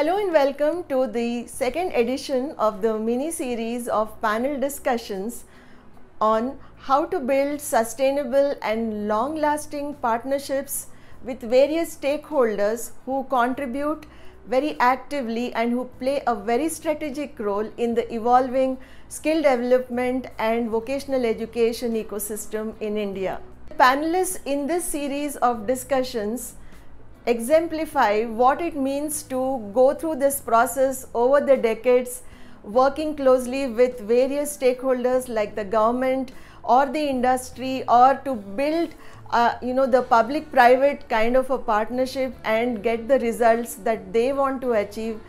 Hello and welcome to the second edition of the mini series of panel discussions on how to build sustainable and long-lasting partnerships with various stakeholders who contribute very actively and who play a very strategic role in the evolving skill development and vocational education ecosystem in India. The panelists in this series of discussions exemplify what it means to go through this process over the decades, working closely with various stakeholders like the government or the industry, or to build the public-private kind of a partnership and get the results that they want to achieve.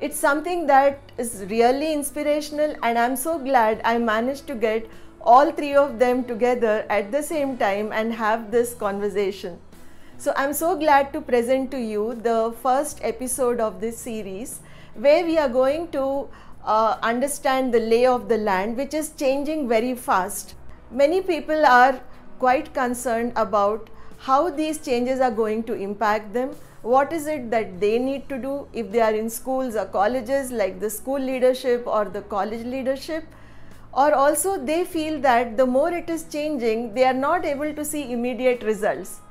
It's something that is really inspirational, and I'm so glad I managed to get all three of them together at the same time and have this conversation. So I'm so glad to present to you the first episode of this series, where we are going to understand the lay of the land, which is changing very fast. Many people are quite concerned about how these changes are going to impact them. What is it that they need to do if they are in schools or colleges, like the school leadership or the college leadership? Or also they feel that the more it is changing, they are not able to see immediate results.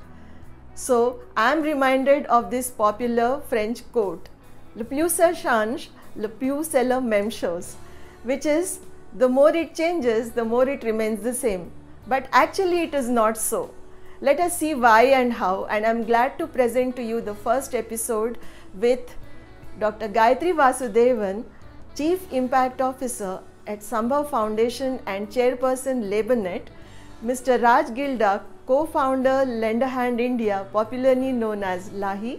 So, I am reminded of this popular French quote, "Le plus ça change, le plus c'est la même chose," which is, the more it changes, the more it remains the same. But actually it is not so. Let us see why and how, and I am glad to present to you the first episode with Dr. Gayatri Vasudevan, Chief Impact Officer at Sambhav Foundation and Chairperson Laburnet, Mr. Raj Gilda, co-founder Lend-A-Hand India, popularly known as Lahi,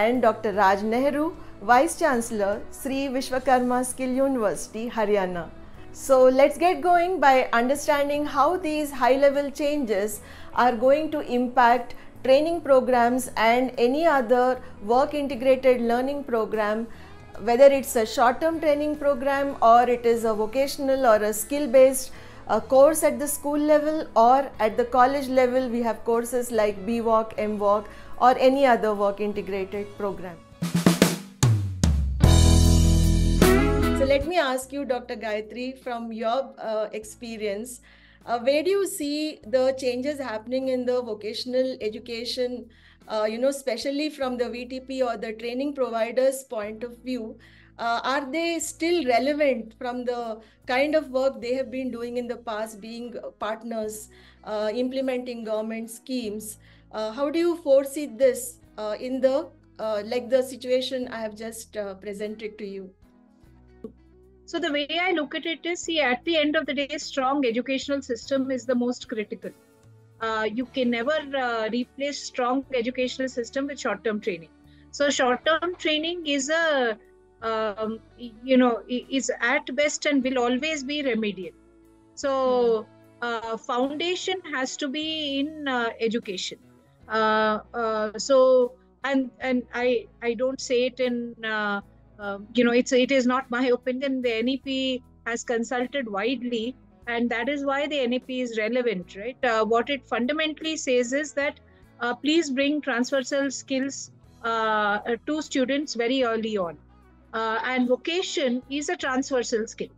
and Dr. Raj Nehru, Vice Chancellor, Sri Vishwakarma Skill University, Haryana. So let's get going by understanding how these high-level changes are going to impact training programs and any other work-integrated learning program, whether it's a short-term training program or it is a vocational or a skill-based a course at the school level, or at the college level we have courses like B.Voc, M.Voc or any other work integrated program. So let me ask you, Dr. Gayatri, from your experience, where do you see the changes happening in the vocational education, especially from the VTP or the training provider's point of view? Are they still relevant from the kind of work they have been doing in the past, being partners, implementing government schemes? How do you foresee this in the like the situation I have just presented to you? So the way I look at it is, see, at the end of the day, strong educational system is the most critical. You can never replace strong educational system with short-term training. So short-term training is a is at best and will always be remedial. So foundation has to be in education. So I don't say it in it is not my opinion. The NEP has consulted widely, and that is why the NEP is relevant, right? What it fundamentally says is that please bring transversal skills to students very early on. And vocation is a transversal skill.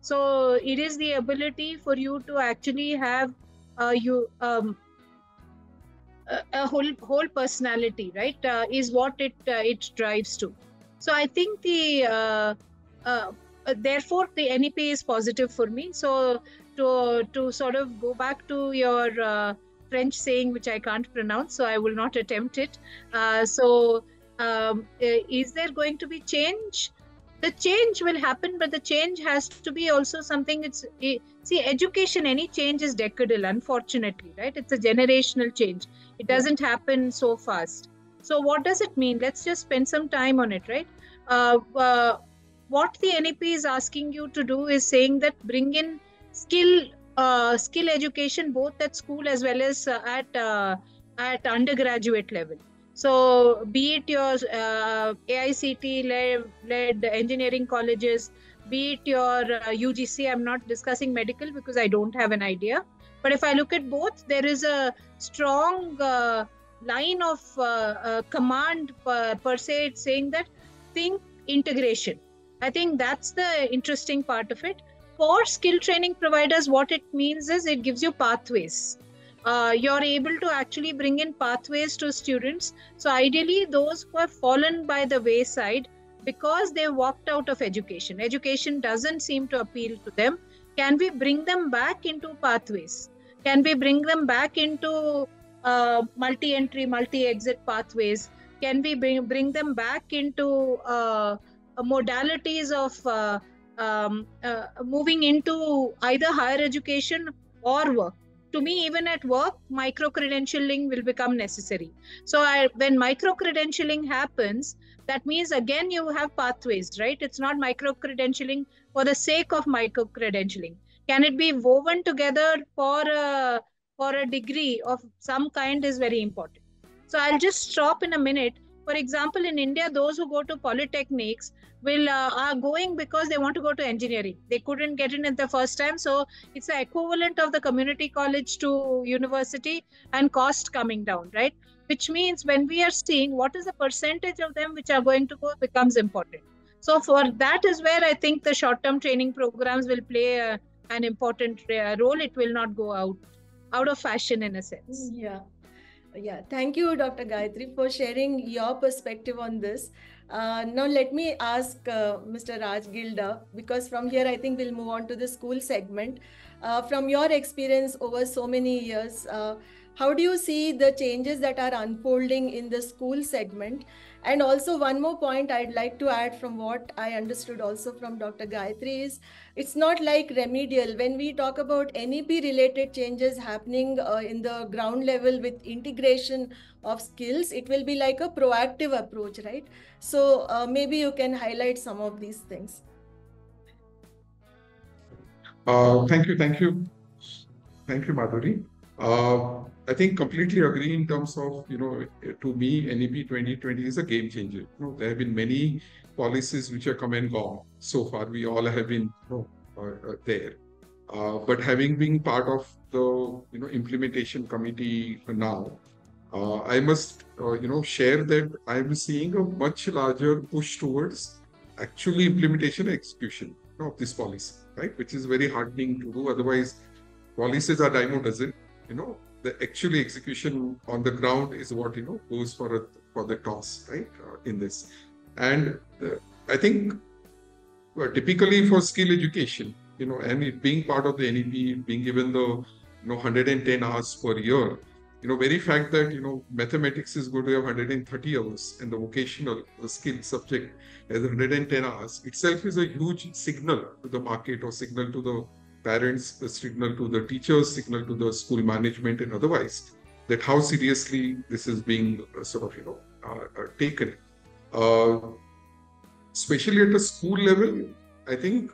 So it is the ability for you to actually have a whole personality, right? Is what it drives to. So I think therefore the NEP is positive for me. So to sort of go back to your French saying, which I can't pronounce, so I will not attempt it. Is there going to be change? The change will happen, but the change has to be also something. Education, any change is decadal, unfortunately, right? It's a generational change. It doesn't happen so fast. So what does it mean? Let's just spend some time on it, right? What the NEP is asking you to do is saying that bring in skill education, both at school as well as at undergraduate level. So be it your AICT-led engineering colleges, be it your UGC, I'm not discussing medical because I don't have an idea. But if I look at both, there is a strong line of command per se saying that think integration. I think that's the interesting part of it. For skill training providers, what it means is it gives you pathways. You're able to actually bring in pathways to students. So ideally, those who have fallen by the wayside because they walked out of education, education doesn't seem to appeal to them, can we bring them back into pathways? Can we bring them back into multi-entry, multi-exit pathways? Can we bring them back into modalities of moving into either higher education or work? To me, even at work, micro-credentialing will become necessary. So when micro-credentialing happens, that means again you have pathways, right? It's not micro-credentialing for the sake of micro-credentialing. Can it be woven together for a degree of some kind is very important. So I'll just stop in a minute. For example, in India, those who go to polytechnics are going because they want to go to engineering. They couldn't get in at the first time. So it's the equivalent of the community college to university and cost coming down, right? Which means when we are seeing what is the percentage of them which are going to go becomes important. So for that is where I think the short-term training programs will play an important role. It will not go out of fashion in a sense. Yeah. Yeah, thank you, Dr. Gayatri, for sharing your perspective on this. Now, let me ask Mr. Raj Gilda, because from here, I think we'll move on to the school segment. From your experience over so many years, how do you see the changes that are unfolding in the school segment? And also one more point I'd like to add from what I understood also from Dr. Gayatri is, it's not like remedial. When we talk about NEP related changes happening in the ground level with integration of skills, it will be like a proactive approach, right? So maybe you can highlight some of these things. Thank you, Madhuri. I think completely agree in terms of, you know, to me, NEP 2020 is a game changer. You know, there have been many policies which have come and gone. So far, we all have been there. But having been part of the, you know, implementation committee now, I must, you know, share that I'm seeing a much larger push towards actually implementation and execution of this policy, right? Which is very heartening to do. Otherwise, policies are dime a dozen, you know. The actual execution on the ground is what, you know, goes for the toss, right, in this. And I think typically for skill education, you know, and it being part of the NEP, being given the, you know, 110 hours per year, you know, very fact that, you know, mathematics is going to have 130 hours and the vocational skill subject has 110 hours itself is a huge signal to the market or signal to the parents, the signal to the teachers, signal to the school management and otherwise, that how seriously this is being sort of, you know, taken. Especially at the school level, I think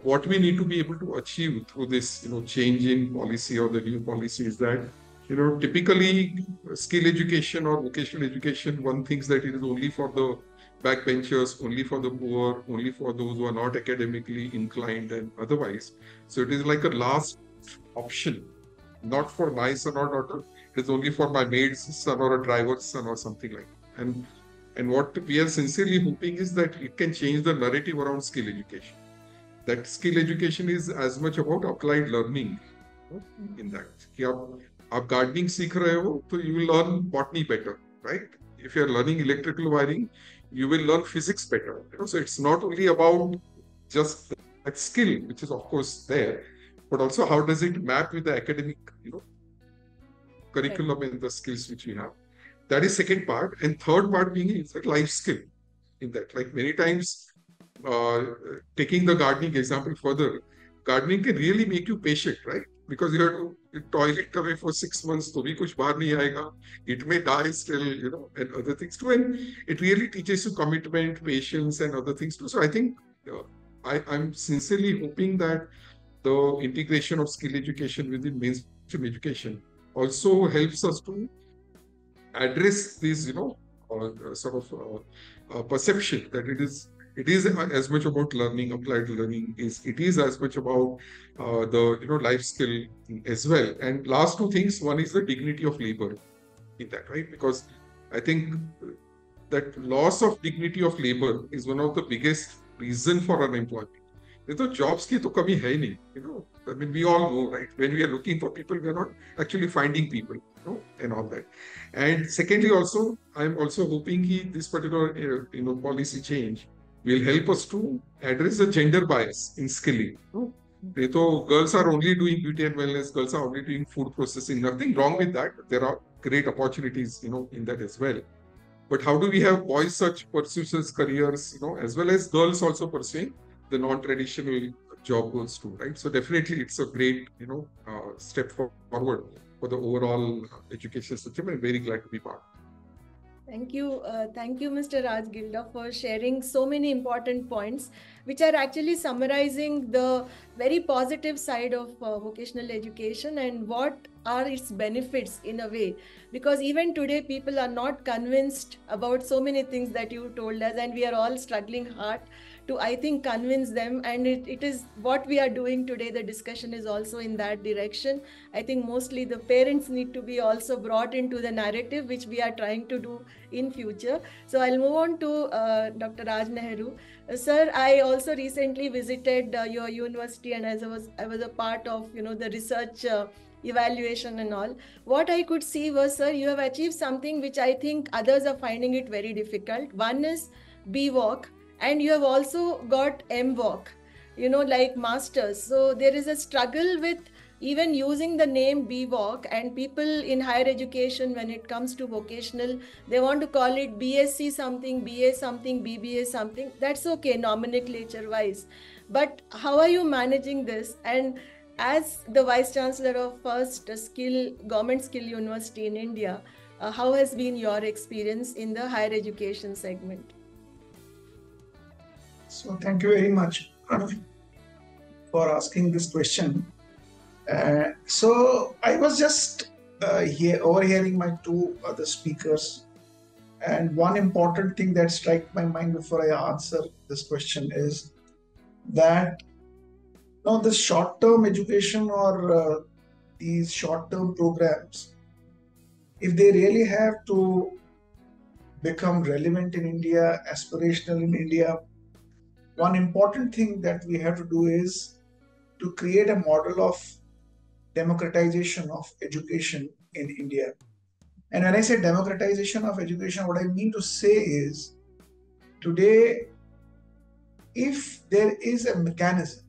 what we need to be able to achieve through this, you know, change in policy or the new policy is that, you know, typically skill education or vocational education, one thinks that it is only for the backbenchers, only for the poor, only for those who are not academically inclined and otherwise. So it is like a last option, not for my son or daughter, it is only for my maid's son or a driver's son or something like that. And what we are sincerely hoping is that it can change the narrative around skill education. That skill education is as much about applied learning, you know, in that. If you are gardening, so you will learn botany better, right? If you are learning electrical wiring, you will learn physics better. You know? So it's not only about just that skill, which is of course there, but also how does it map with the academic, you know, curriculum and the skills which we have. That is second part. And third part being is that life skill in that. Like many times, taking the gardening example further, gardening can really make you patient, right? Because you have to toilet away for 6 months, so it may die still, you know, and other things too. And it really teaches you commitment, patience, and other things too. So I think I'm sincerely hoping that the integration of skill education within mainstream education also helps us to address this, you know, sort of perception that it is. It is as much about learning, applied learning, it is as much about the, you know, life skill as well. And last two things, one is the dignity of labor in that, right? Because I think that loss of dignity of labor is one of the biggest reason for unemployment. There are jobs ki to kami hai nahi, you know. I mean, we all know, right? When we are looking for people, we are not actually finding people, you know, and all that. And secondly, also, I'm also hoping this particular, you know, policy change will help us to address the gender bias in skilling. You know? Girls are only doing beauty and wellness, girls are only doing food processing, nothing wrong with that. There are great opportunities, you know, in that as well. But how do we have boys such pursuers careers, you know, as well as girls also pursuing the non-traditional job goals too, right? So definitely it's a great, you know, step forward for the overall education system. I'm very glad to be part. Thank you, Mr. Raj Gilda, for sharing so many important points, which are actually summarizing the very positive side of vocational education and what are its benefits in a way. Because even today, people are not convinced about so many things that you told us, and we are all struggling hard to, I think, convince them. And it is what we are doing today. The discussion is also in that direction. I think mostly the parents need to be also brought into the narrative, which we are trying to do in future. So I'll move on to Dr. Raj Nehru. Sir, I also recently visited your university, and as I was a part of, you know, the research evaluation and all. What I could see was, sir, you have achieved something which I think others are finding it very difficult. One is B.Voc. And you have also got M.Voc, you know, like masters. So there is a struggle with even using the name B.Voc, and people in higher education, when it comes to vocational, they want to call it BSc something, BA something, BBA something. That's okay, nomenclature wise. But how are you managing this? And as the Vice Chancellor of First Skill Government Skill University in India, how has been your experience in the higher education segment? So thank you very much for asking this question. So I was just overhearing my two other speakers, and one important thing that struck my mind before I answer this question is that now this short-term education or these short-term programs, if they really have to become relevant in India, aspirational in India, one important thing that we have to do is to create a model of democratization of education in India. And when I say democratization of education, what I mean to say is, today, if there is a mechanism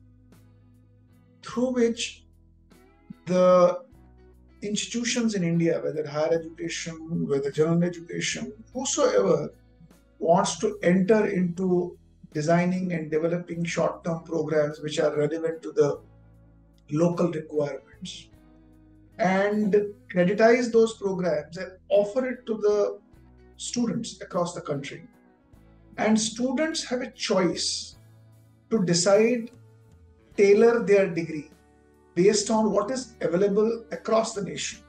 through which the institutions in India, whether higher education, whether general education, whosoever wants to enter into designing and developing short-term programs which are relevant to the local requirements, and creditize those programs and offer it to the students across the country. And students have a choice to decide, tailor their degree based on what is available across the nation,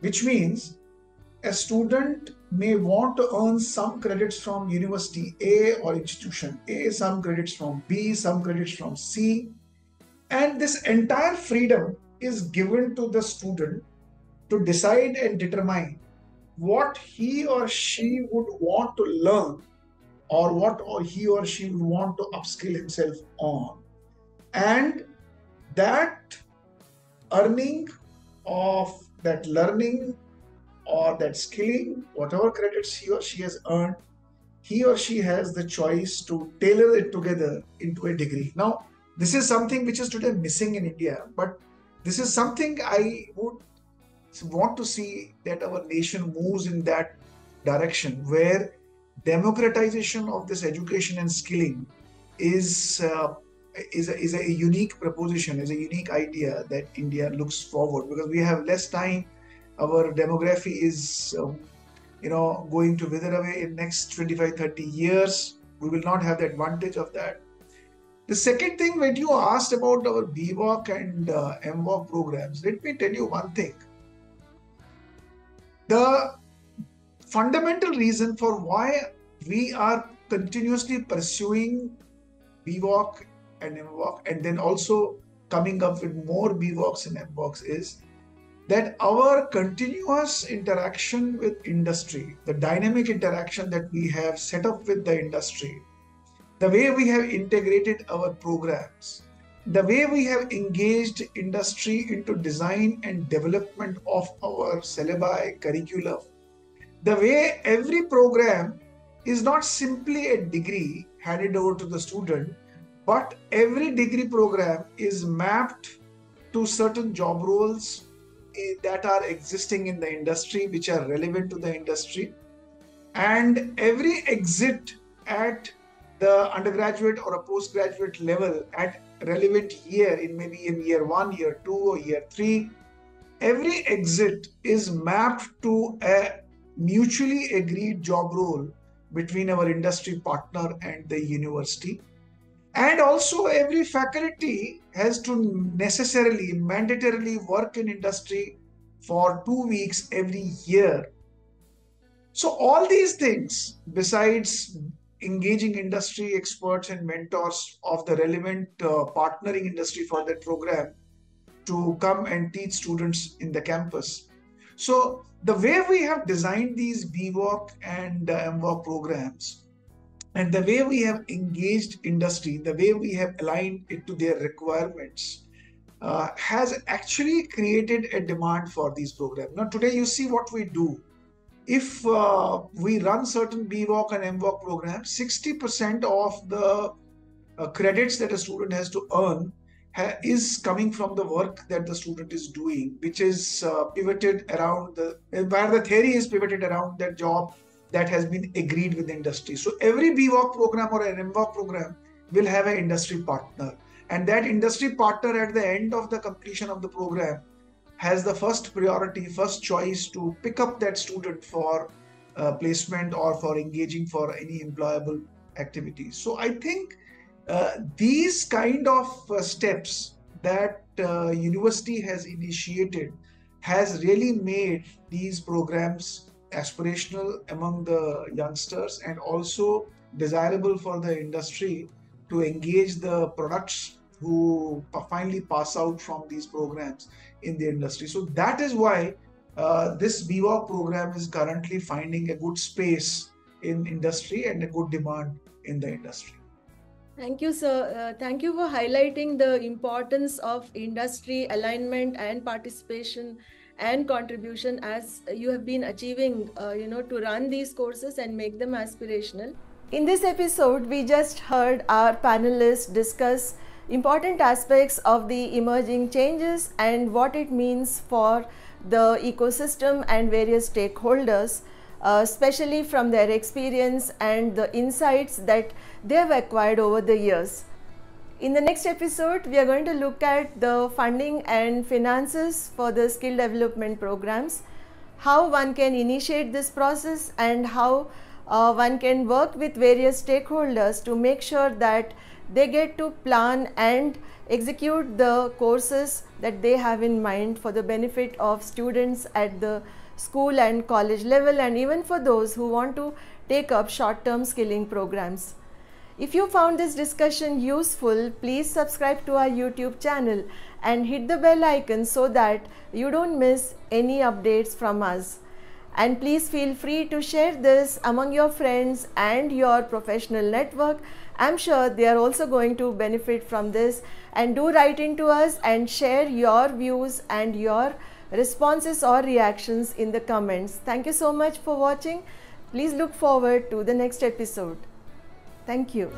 which means a student may want to earn some credits from University A or Institution A, some credits from B, some credits from C. And this entire freedom is given to the student to decide and determine what he or she would want to learn, or what he or she would want to upskill himself on. And that earning of that learning or that skilling, whatever credits he or she has earned, he or she has the choice to tailor it together into a degree. Now, this is something which is today missing in India, but this is something I would want to see that our nation moves in that direction, where democratization of this education and skilling is a unique proposition, is a unique idea that India looks forward, because we have less time. Our demography is, you know, going to wither away in next 25-30 years. We will not have the advantage of that. The second thing, when you asked about our B.Voc and M.Voc programs, let me tell you one thing. The fundamental reason for why we are continuously pursuing B.Voc and M.Voc, and then also coming up with more B.Vocs and M.Vocs, is that our continuous interaction with industry, the dynamic interaction that we have set up with the industry, the way we have integrated our programs, the way we have engaged industry into design and development of our syllabi, curriculum, the way every program is not simply a degree handed over to the student, but every degree program is mapped to certain job roles that are existing in the industry, which are relevant to the industry, and every exit at the undergraduate or a postgraduate level at relevant year, it may be in year 1, year 2 or year 3, every exit is mapped to a mutually agreed job role between our industry partner and the university. And also every faculty has to necessarily, mandatorily work in industry for 2 weeks every year. So all these things, besides engaging industry experts and mentors of the relevant partnering industry for that program to come and teach students in the campus. So the way we have designed these B.Voc and M.Voc programs, and the way we have engaged industry, the way we have aligned it to their requirements, has actually created a demand for these programs. Now today you see what we do. If we run certain B.Voc and M.Voc programs, 60% of the credits that a student has to earn is coming from the work that the student is doing, which is pivoted around, where the theory is pivoted around that job that has been agreed with the industry. So every B.Voc program or an M.Voc program will have an industry partner, and that industry partner at the end of the completion of the program has the first priority, first choice to pick up that student for placement or for engaging for any employable activities. So I think these kind of steps that university has initiated has really made these programs aspirational among the youngsters and also desirable for the industry to engage the products who finally pass out from these programs in the industry. So that is why this B.Voc program is currently finding a good space in industry and a good demand in the industry. Thank you, sir. Thank you for highlighting the importance of industry alignment and participation and contribution as you have been achieving, to run these courses and make them aspirational. In this episode, we just heard our panelists discuss important aspects of the emerging changes and what it means for the ecosystem and various stakeholders, especially from their experience and the insights that they have acquired over the years. In the next episode, we are going to look at the funding and finances for the skill development programs, how one can initiate this process, and how one can work with various stakeholders to make sure that they get to plan and execute the courses that they have in mind for the benefit of students at the school and college level, and even for those who want to take up short-term skilling programs. If you found this discussion useful, please subscribe to our YouTube channel and hit the bell icon so that you don't miss any updates from us. And please feel free to share this among your friends and your professional network. I'm sure they are also going to benefit from this. And do write into us and share your views and your responses or reactions in the comments. Thank you so much for watching. Please look forward to the next episode. Thank you.